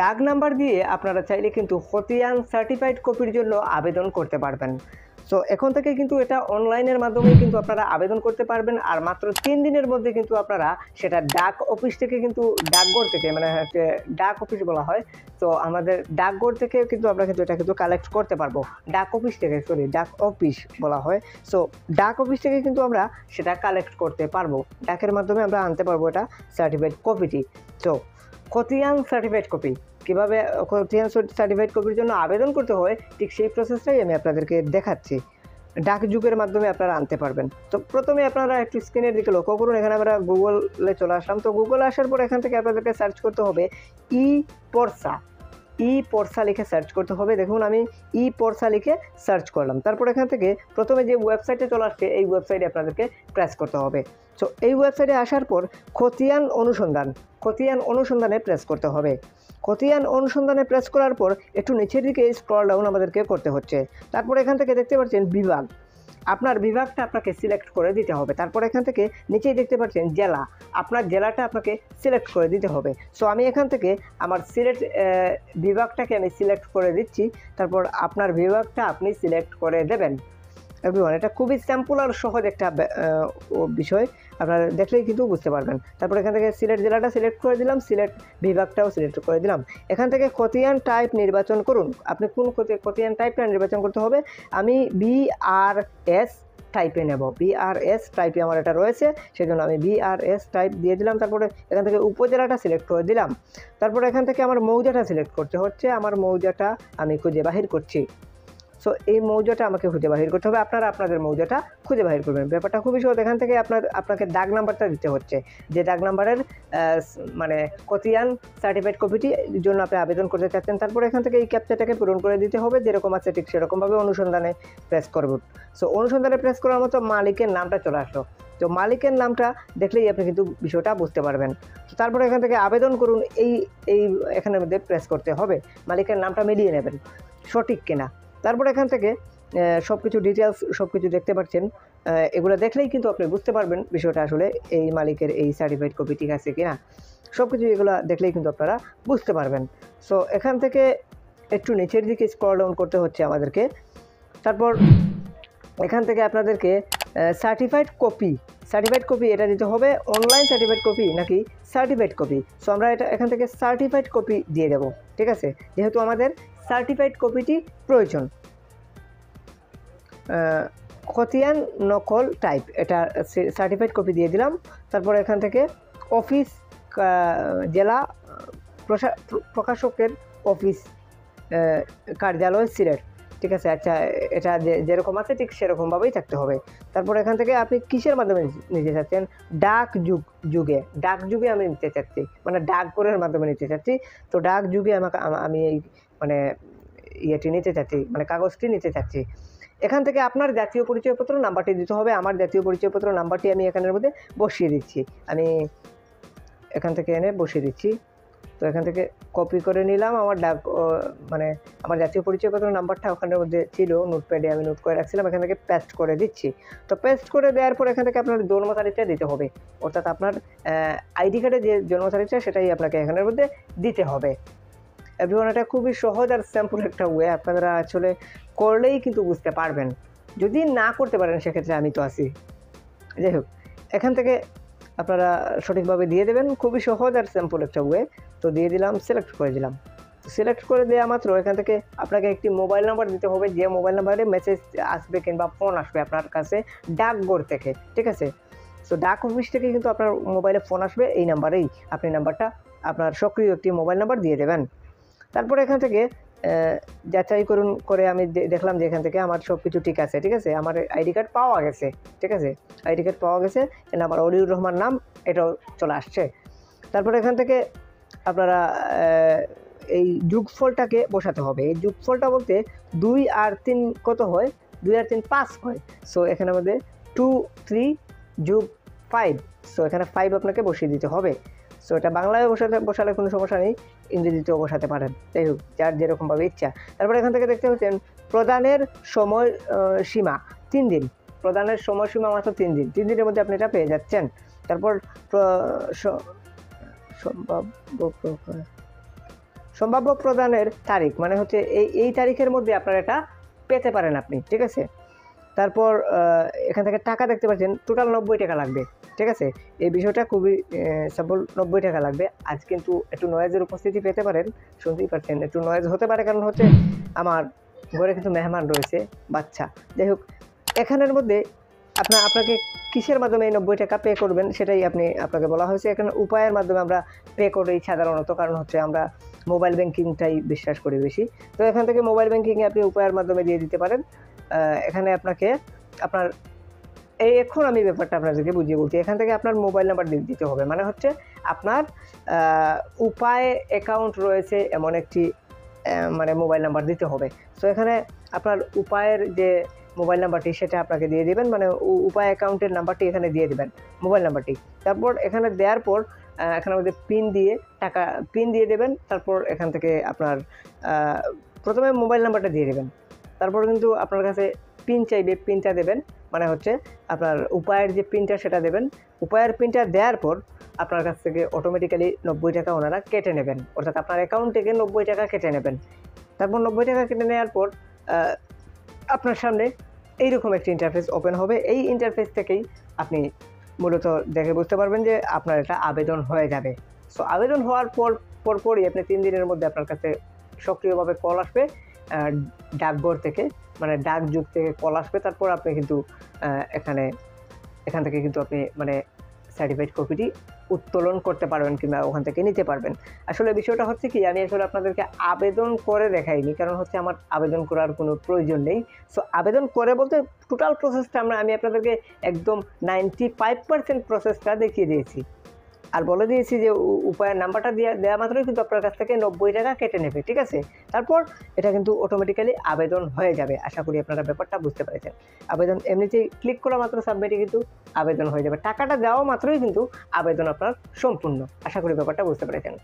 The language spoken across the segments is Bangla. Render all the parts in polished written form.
দাগ নাম্বার দিয়ে আপনারা চাইলে কিন্তু খতিয়ান সার্টিফাইড কপির জন্য আবেদন করতে পারবেন। সো এখন থেকে কিন্তু এটা অনলাইনের মাধ্যমে কিন্তু আপনারা আবেদন করতে পারবেন, আর মাত্র 3 দিনের মধ্যে কিন্তু আপনারা সেটা ডাক অফিস থেকে কিন্তু ডাকঘর থেকে, মানে ডাক অফিস বলা হয়, তো আমাদের ডাকঘর থেকে কিন্তু আমরা কিন্তু এটা কিন্তু কালেক্ট করতে পারবো, ডাক অফিস থেকে, সরি ডাক অফিস বলা হয়। সো ডাক অফিস থেকে কিন্তু আমরা সেটা কালেক্ট করতে পারবো, ডাকের মাধ্যমে আমরা আনতে পারবো এটা সার্টিফাইড কপিটি। সো খতিয়ান সার্টিফাইড কপি কীভাবে, খতিয়ান সার্টিফাইড কপির জন্য আবেদন করতে হয় ঠিক সেই প্রসেসটাই আমি আপনাদেরকে দেখাচ্ছি। ডাকযোগের মাধ্যমে আপনারা আনতে পারবেন। তো প্রথমে আপনারা একটু স্ক্রিনের দিকে লক্ষ্য করুন, এখানে আমরা গুগলে চলে আসলাম। তো গুগলে আসার পর এখান থেকে আপনাদেরকে সার্চ করতে হবে ই পর্সা লিখে সার্চ করতে হবে। দেখুন আমি ই পর্সা লিখে সার্চ করলাম, তারপর এখান থেকে প্রথমে যে ওয়েবসাইটে চলে আসছে এই ওয়েবসাইটে আপনাদেরকে প্রেস করতে হবে। সো এই ওয়েবসাইটে আসার পর খতিয়ান অনুসন্ধানে প্রেস করতে হবে। খতিয়ান অনুসন্ধানে প্রেস করার পর একটু নিচের দিকে স্ক্রল ডাউন আমাদেরকে করতে হচ্ছে, তারপর এখান থেকে দেখতে পাচ্ছেন বিভাগ, আপনার বিভাগটা আপনাকে সিলেক্ট করে দিতে হবে। তারপর এখান থেকে নিচেই দেখতে পাচ্ছেন জেলা, আপনার জেলাটা আপনাকে সিলেক্ট করে দিতে হবে। সো আমি এখান থেকে আমার সিলেক্ট বিভাগটাকে আমি সিলেক্ট করে দিচ্ছি, তারপর আপনার বিভাগটা আপনি সিলেক্ট করে দেবেন। এভরিওয়ান, এটা খুবই স্যাম্পল আর সহজ একটা বিষয়, আপনারা দেখলেই কিন্তু বুঝতে পারবেন। তারপর এখান থেকে সিলেট জেলাটা সিলেক্ট করে দিলাম, সিলেট বিভাগটাও সিলেক্ট করে দিলাম। এখান থেকে খতিয়ান টাইপ নির্বাচন করুন, আপনি কোন খতিয়ান টাইপটা নির্বাচন করতে হবে। আমি BRS টাইপে নেব, BRS টাইপে আমার এটা রয়েছে, সেজন্য আমি BRS টাইপ দিয়ে দিলাম। তারপরে এখান থেকে উপজেলাটা সিলেক্ট করে দিলাম, তারপরে এখান থেকে আমার মৌজাটা সিলেক্ট করতে হচ্ছে। আমার মৌজাটা আমি খুঁজে বাহির করছি। সো এই মৌজাটা আমাকে খুঁজে বাহির করতে হবে, আপনারা আপনাদের মৌজাটা খুঁজে বাহির করবেন। ব্যাপারটা খুবই সহজ, এখান থেকে আপনাকে দাগ নাম্বারটা দিতে হচ্ছে, যে দাগ নাম্বারের মানে খতিয়ান সার্টিফাইড কপিটি জন্য আপনি আবেদন করতে চাচ্ছেন। তারপরে এখান থেকে এই ক্যাপচাটাকে পূরণ করে দিতে হবে, যেরকম আছে ঠিক সেরকমভাবে অনুসন্ধানে প্রেস করবেন। সো অনুসন্ধানে প্রেস করার মতো মালিকের নামটা চলে আসলো, তো মালিকের নামটা দেখলেই আপনি কিন্তু বিষয়টা বুঝতে পারবেন। তো তারপরে এখান থেকে আবেদন করুন এই এখানের মধ্যে প্রেস করতে হবে, মালিকের নামটা মিলিয়ে নেবেন সঠিক কিনা। তারপর এখান থেকে সব কিছু ডিটেলস সব কিছু দেখতে পাচ্ছেন, এগুলো দেখলেই কিন্তু আপনি বুঝতে পারবেন বিষয়টা আসলে এই মালিকের এই সার্টিফাইড কপি ঠিক আছে কি না, সব কিছু এগুলো দেখলেই কিন্তু আপনারা বুঝতে পারবেন। সো এখান থেকে একটু নিচের দিকে স্ক্রল ডাউন করতে হচ্ছে আমাদেরকে, তারপর এখান থেকে আপনাদেরকে সার্টিফাইড কপি এটা দিতে হবে, অনলাইন সার্টিফাইড কপি নাকি সার্টিফাইড কপি। সো আমরা এটা এখান থেকে সার্টিফাইড কপি দিয়ে দেবো, ঠিক আছে, যেহেতু আমাদের সার্টিফাইড কপিটি প্রয়োজন। খতিয়ান নকল টাইপ এটা সার্টিফাইড কপি দিয়ে দিলাম। তারপর এখান থেকে অফিস, জেলা প্রকাশকের অফিস কার্যালয় সিলেট, ঠিক আছে, আচ্ছা এটা যেরকম আছে ঠিক সেরকমভাবেই থাকতে হবে। তারপর এখান থেকে আপনি কিসের মাধ্যমে নিতে চাচ্ছেন, ডাক যুগে আমি নিতে চাচ্ছি, মানে ডাকঘরের মাধ্যমে নিতে চাচ্ছি। তো ডাক যুগে আমি এই মানে ইয়েটি নিতে চাচ্ছি, মানে কাগজটি নিতে চাচ্ছি। এখান থেকে আপনার জাতীয় পরিচয়পত্র নাম্বারটি দিতে হবে, আমার জাতীয় পরিচয়পত্র নাম্বারটি আমি এখানের মধ্যে বসিয়ে দিচ্ছি, আমি এখান থেকে এনে বসিয়ে দিচ্ছি। তো এখান থেকে কপি করে নিলাম, আমার আমার জাতীয় পরিচয়পত্র নাম্বারটা ওখানের মধ্যে ছিল, নোটপ্যাডে আমি নোট করে রাখছিলাম, এখান থেকে পেস্ট করে দিচ্ছি। তো পেস্ট করে দেওয়ার পর এখান থেকে আপনার জন্ম তারিখটা দিতে হবে, অর্থাৎ আপনার আইডি কার্ডে যে জন্ম তারিখটা সেটাই আপনাকে এখানের মধ্যে দিতে হবে। এভরিওয়ান, এটা খুবই সহজ আর স্যাম্পল একটা ওয়ে, আপনারা আসলে করলেই কিন্তু বুঝতে পারবেন, যদি না করতে পারেন সেক্ষেত্রে আমি তো আছি। যাই হোক, এখান থেকে আপনারা সঠিকভাবে দিয়ে দেবেন, খুবই সহজ আর স্যাম্পল একটা ওয়ে। তো দিয়ে দিলাম, সিলেক্ট করে দিলাম। সিলেক্ট করে দেওয়া মাত্র এখান থেকে আপনাকে একটি মোবাইল নাম্বার দিতে হবে, যে মোবাইল নাম্বারে মেসেজ আসবে কিংবা ফোন আসবে আপনার কাছে ডাকঘর থেকে, ঠিক আছে। তো ডাক অফিস থেকে কিন্তু আপনার মোবাইলে ফোন আসবে, এই নাম্বারেই আপনি নাম্বারটা আপনার সক্রিয় একটি মোবাইল নাম্বার দিয়ে দেবেন। তারপরে এখান থেকে যাচাই করুন করে আমি দেখলাম যে এখান থেকে আমার সব কিছু ঠিক আছে, ঠিক আছে, আমার আইডি কার্ড পাওয়া গেছে, ঠিক আছে, আইডি কার্ড পাওয়া গেছে, এর আমার অলিউর রহমান নাম, এটাও চলে আসছে। তারপরে এখান থেকে আপনারা এই যোগফলটাকে বসাতে হবে, এই যোগফলটা বলতে 2 আর 3 কত হয়, 2 আর 3 5 হয়। সো এখানে আমাদের 2 3 যোগ 5, সো এখানে 5 আপনাকে বসিয়ে দিতে হবে। সো এটা বাংলায় বসালে কোনো সমস্যা নেই, ইংরেজিতেও বসাতে পারেন, যাই হোক যার যেরকমভাবে ইচ্ছা। তারপরে এখান থেকে দেখতে পাচ্ছেন প্রদানের সময় সীমা 3 দিন, প্রদানের সময়সীমা মাত্র 3 দিন, 3 দিনের মধ্যে আপনি এটা পেয়ে যাচ্ছেন। তারপর সম্ভাব্য প্রদানের তারিখ মানে হচ্ছে এই তারিখের মধ্যে আপনারা এটা পেতে পারেন আপনি, ঠিক আছে। তারপর এখান থেকে টাকা দেখতে পাচ্ছেন, টোটাল 90 টাকা লাগবে, ঠিক আছে। এই বিষয়টা খুবই সাবল, 90 টাকা লাগবে। আজ কিন্তু একটু নয়েজের উপস্থিতি পেতে পারেন, শুনতেই পাচ্ছেন একটু নয়েজ হতে পারে, কারণ হচ্ছে আমার ঘরে কিন্তু মেহমান রয়েছে, বাচ্চা। যাই হোক, এখানের মধ্যে আপনাকে কিসের মাধ্যমে এই 90 টাকা পে করবেন সেটাই আপনাকে বলা হয়েছে। এখানে উপায়ের মাধ্যমে আমরা পে করি সাধারণত, কারণ হচ্ছে আমরা মোবাইল ব্যাংকিংটাই বিশ্বাস করি বেশি। তো এখান থেকে মোবাইল ব্যাংকিংয়ে আপনি উপায়ের মাধ্যমে দিয়ে দিতে পারেন। এখানে আপনাকে আপনার এখন আমি ব্যাপারটা আপনাদেরকে বুঝিয়ে বলছি। এখান থেকে আপনার মোবাইল নাম্বার দিতে হবে, মানে হচ্ছে আপনার উপায় অ্যাকাউন্ট রয়েছে এমন একটি মানে মোবাইল নাম্বার দিতে হবে। তো এখানে আপনার উপায়ের যে মোবাইল নাম্বারটি সেটা আপনাকে দিয়ে দেবেন, মানে উপায় অ্যাকাউন্টের নাম্বারটি এখানে দিয়ে দেবেন মোবাইল নাম্বারটি। তারপর এখানে দেওয়ার পর এখানে আমাদের পিন দিয়ে দেবেন। তারপর এখান থেকে আপনার প্রথমে মোবাইল নাম্বারটা দিয়ে দেবেন, তারপর কিন্তু আপনার কাছে পিন চাইবে, পিনটা দেবেন, মানে হচ্ছে আপনার উপায়ের যে পিনটা সেটা দেবেন। উপায়ের পিনটা দেওয়ার পর আপনার কাছ থেকে অটোমেটিক্যালি 90 টাকা ওনারা কেটে নেবেন, অর্থাৎ আপনার অ্যাকাউন্ট থেকে 90 টাকা কেটে নেবেন। তারপর 90 টাকা কেটে নেওয়ার পর আপনার সামনে এইরকম একটি ইন্টারফেস ওপেন হবে। এই ইন্টারফেস থেকেই আপনি মূলত দেখে বুঝতে পারবেন যে আপনার এটা আবেদন হয়ে যাবে। সো আবেদন হওয়ার পরপরই আপনি 3 দিনের মধ্যে আপনার কাছে সক্রিয়ভাবে কল আসবে ডাকঘর থেকে, মানে ডাকযোগ থেকে কল আসবে। তারপর আপনি কিন্তু এখান থেকে কিন্তু আপনি মানে সার্টিফাইড কপিটি উত্তোলন করতে পারবেন কিংবা ওখান থেকে নিতে পারবেন। আসলে বিষয়টা হচ্ছে কি, আমি আসলে আপনাদেরকে আবেদন করে দেখাইনি, কারণ হচ্ছে আমার আবেদন করার কোনো প্রয়োজন নেই। সো আবেদন করে বলতে টোটাল প্রসেসটা আমি আপনাদেরকে একদম 95% প্রসেসটা দেখিয়ে দিয়েছি, আর বলে দিয়েছি যে উপায়ের নাম্বারটা দেওয়া মাত্রই কিন্তু আপনার কাছ থেকে 90 টাকা কেটে নেবে, ঠিক আছে। তারপর এটা কিন্তু অটোমেটিক্যালি আবেদন হয়ে যাবে। আশা করি আপনারা ব্যাপারটা বুঝতে পেরেছেন। আবেদন এমনিতেই ক্লিক করা মাত্র সাবমিটে কিন্তু আবেদন হয়ে যাবে, টাকাটা দেওয়া মাত্রই কিন্তু আবেদন আপনার সম্পূর্ণ। আশা করি ব্যাপারটা বুঝতে পেরেছেন।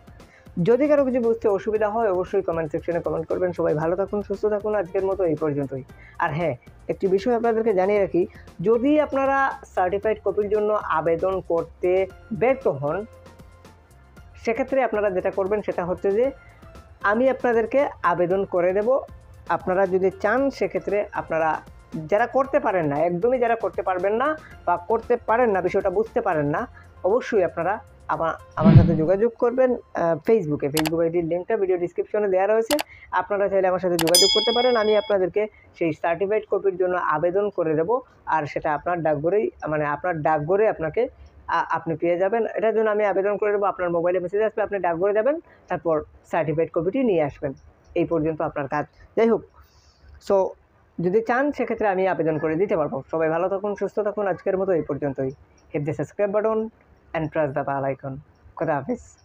যদি কারো কিছু বুঝতে অসুবিধা হয় অবশ্যই কমেন্ট সেকশনে কমেন্ট করবেন। সবাই ভালো থাকুন, সুস্থ থাকুন। আজকের মতো এই পর্যন্তই। আর হ্যাঁ, একটি বিষয় আপনাদেরকে জানিয়ে রাখি, যদি আপনারা সার্টিফাইড কপির জন্য আবেদন করতে ব্যর্থ হন, সেক্ষেত্রে আপনারা যেটা করবেন সেটা হচ্ছে যে আমি আপনাদেরকে আবেদন করে দেব। আপনারা যদি চান সেক্ষেত্রে আপনারা যারা করতে পারেন না, একদমই যারা করতে পারবেন না বা করতে পারেন না, বিষয়টা বুঝতে পারেন না, অবশ্যই আপনারা আমার সাথে যোগাযোগ করবেন ফেসবুকে। ফেসবুক আইডির লিঙ্কটা ভিডিও ডিসক্রিপশনে দেওয়া রয়েছে, আপনারা চাইলে আমার সাথে যোগাযোগ করতে পারেন। আমি আপনাদেরকে সেই সার্টিফাইড কপির জন্য আবেদন করে দেব, আর সেটা আপনার ডাকঘরেই, মানে আপনার ডাকঘরে আপনি পেয়ে যাবেন। এটার জন্য আমি আবেদন করে দেবো, আপনার মোবাইলে মেসেজ আসবে, আপনি ডাকঘরে যাবেন, তারপর সার্টিফাইড কপিটি নিয়ে আসবেন। এই পর্যন্ত আপনার কাজ। যাই হোক, সো যদি চান সেক্ষেত্রে আমি আবেদন করে দিতে পারবো। সবাই ভালো থাকুন, সুস্থ থাকুন। আজকের মতো এই পর্যন্তই। Hit the subscribe button and press the bell icon. Good afternoon.